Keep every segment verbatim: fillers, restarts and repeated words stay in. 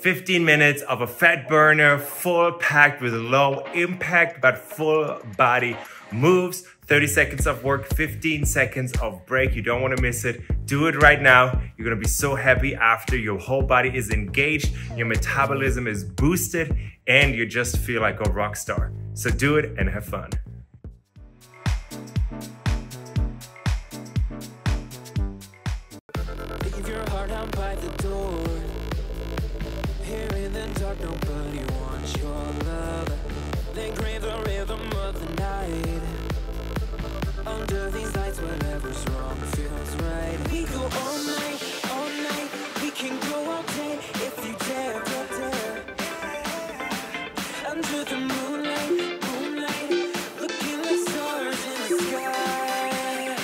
fifteen minutes of a fat burner, full packed with low impact but full body moves. thirty seconds of work, fifteen seconds of break. You don't want to miss it. Do it right now. You're going to be so happy after. Your whole body is engaged, your metabolism is boosted, and you just feel like a rock star. So do it and have fun. Leave your heart out by the door. Here in the dark, nobody wants your love. They crave the rhythm of the night. Under these lights, whatever's wrong feels right. We go all night, all night. We can go all day if you dare, but dare. Under the moonlight, moonlight. Looking like stars in the sky.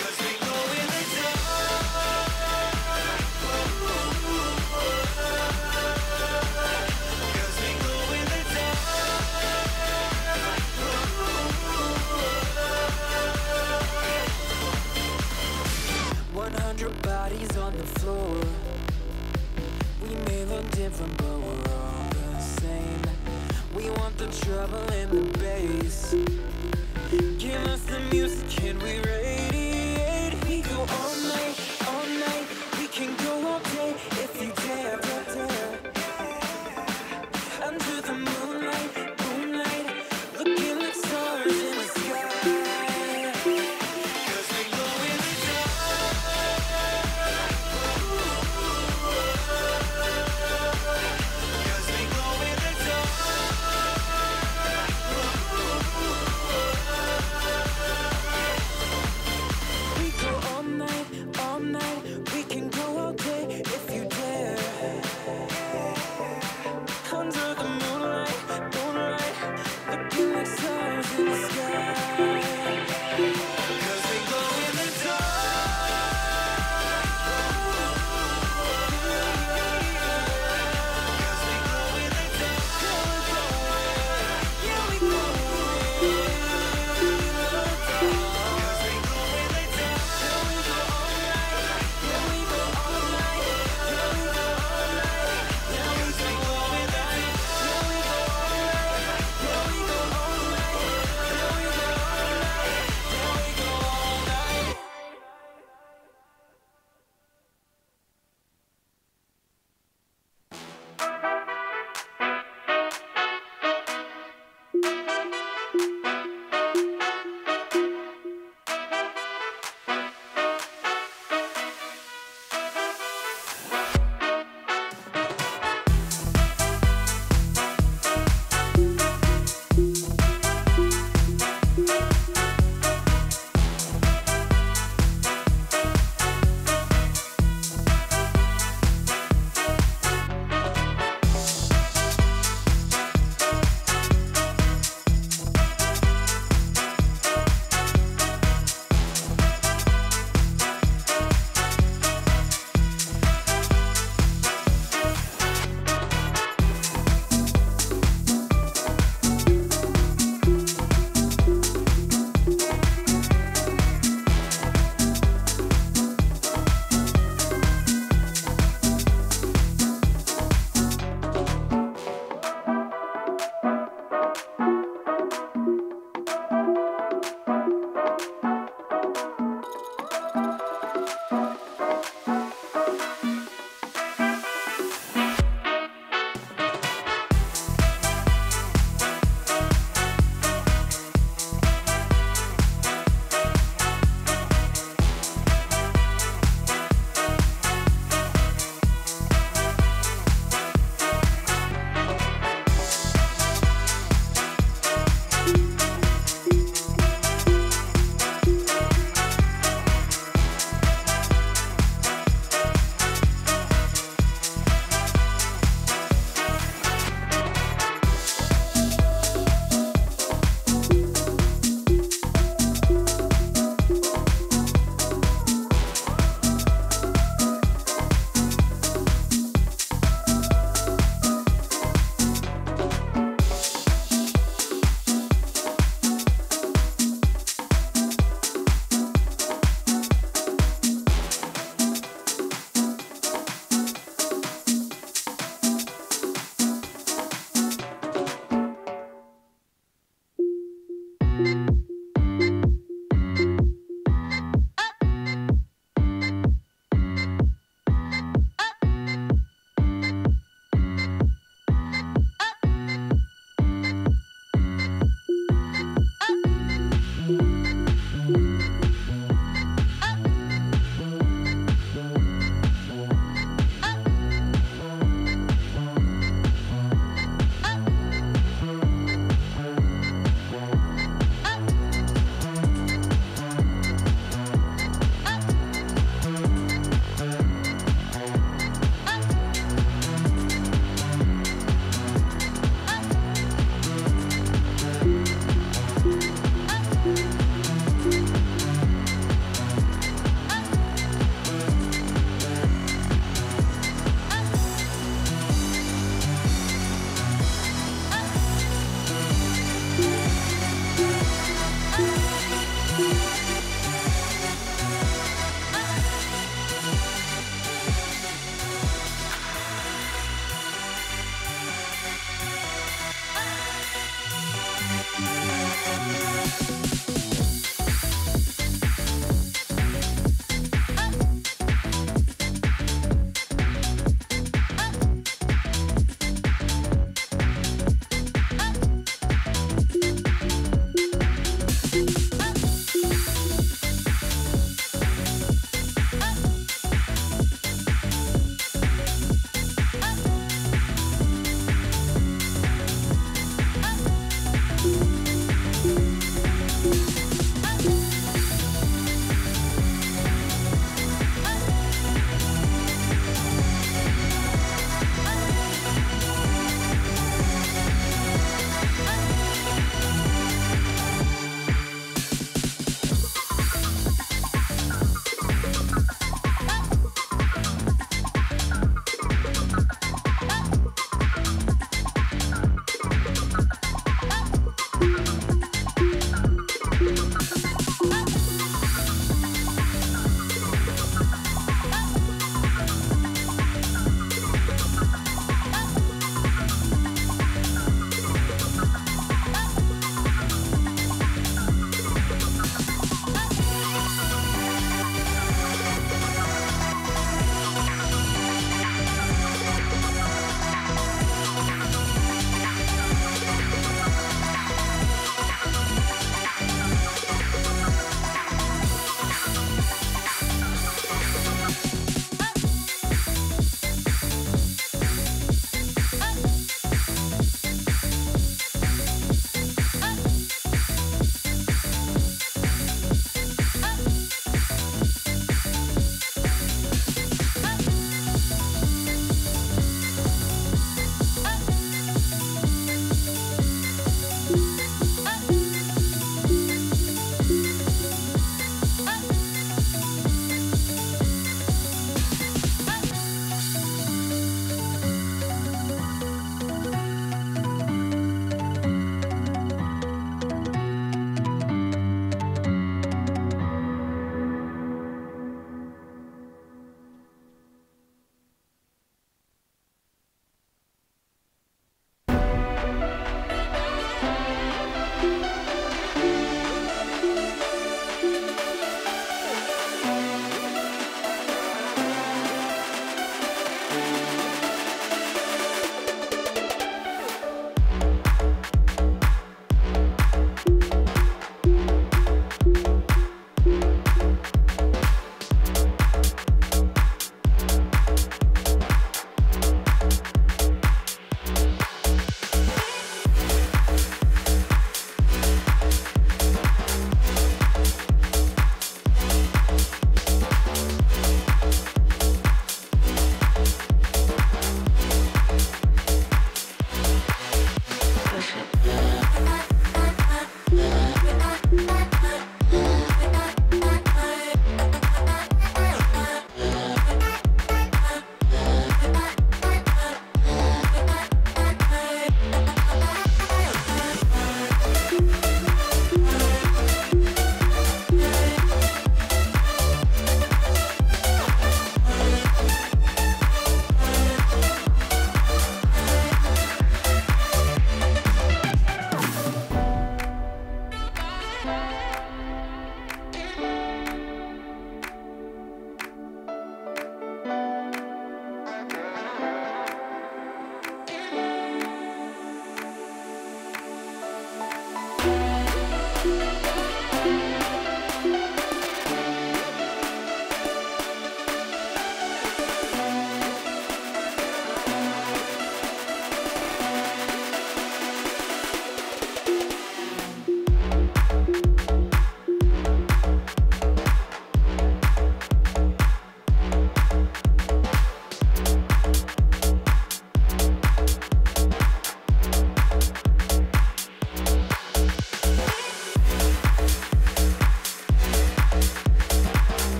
Cause we go in the dark. Cause we go in the dark. one hundred bodies on the floor. We may look different, but we're all the same. We want the trouble in the bass. Give us the music, can we raise?